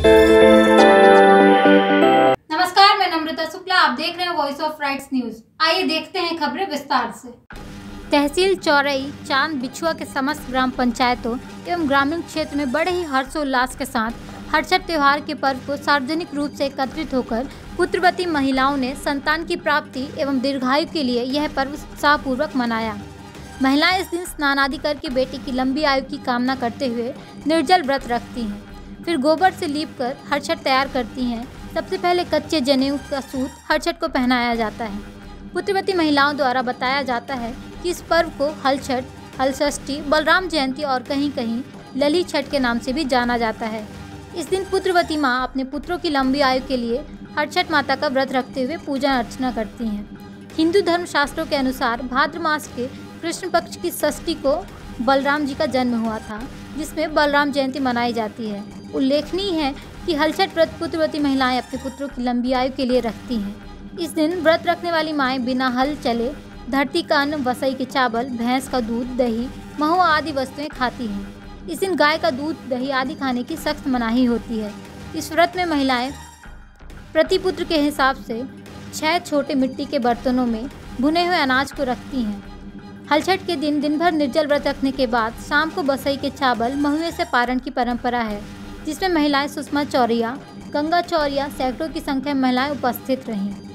नमस्कार, मैं नम्रता शुक्ला, आप देख रहे हैं वॉइस ऑफ राइट्स न्यूज। आइए देखते हैं खबरें विस्तार से। तहसील चौरई, चांद बिछुआ के समस्त ग्राम पंचायतों एवं ग्रामीण क्षेत्र में बड़े ही हर्षोल्लास के साथ हर छठ त्योहार के पर्व को सार्वजनिक रूप से एकत्रित होकर पुत्रवती महिलाओं ने संतान की प्राप्ति एवं दीर्घायु के लिए यह पर्व उत्साहपूर्वक मनाया। महिलाएं इस दिन स्नान आदि करके बेटी की लंबी आयु की कामना करते हुए निर्जल व्रत रखती हैं, फिर गोबर से लीपकर हर छठ तैयार करती हैं। सबसे पहले कच्चे जनेऊ का सूत हर छठ को पहनाया जाता है। पुत्रवती महिलाओं द्वारा बताया जाता है कि इस पर्व को हल छठ, हलषष्ठी, बलराम जयंती और कहीं कहीं लली छठ के नाम से भी जाना जाता है। इस दिन पुत्रवती माँ अपने पुत्रों की लंबी आयु के लिए हर छठ माता का व्रत रखते हुए पूजा अर्चना करती हैं। हिंदू धर्म शास्त्रों के अनुसार भाद्र मास के कृष्ण पक्ष की षष्ठी को बलराम जी का जन्म हुआ था, जिसमें बलराम जयंती मनाई जाती है। उल्लेखनीय है कि हल छठ व्रत पुत्रवती महिलाएं अपने पुत्रों की लंबी आयु के लिए रखती हैं। इस दिन व्रत रखने वाली माएँ बिना हल चले धरती का अन्न, वसई के चावल, भैंस का दूध, दही, महू आदि वस्तुएं खाती हैं। इस दिन गाय का दूध, दही आदि खाने की सख्त मनाही होती है। इस व्रत में महिलाएँ प्रति पुत्र के हिसाब से 6 छोटे मिट्टी के बर्तनों में भुने हुए अनाज को रखती हैं। हल छठ के दिन दिन भर निर्जल व्रत रखने के बाद शाम को बसई के चावल महुए से पारण की परंपरा है, जिसमें महिलाएं सुषमा चौरिया, गंगा चौरिया सैकड़ों की संख्या में महिलाएं उपस्थित रहीं।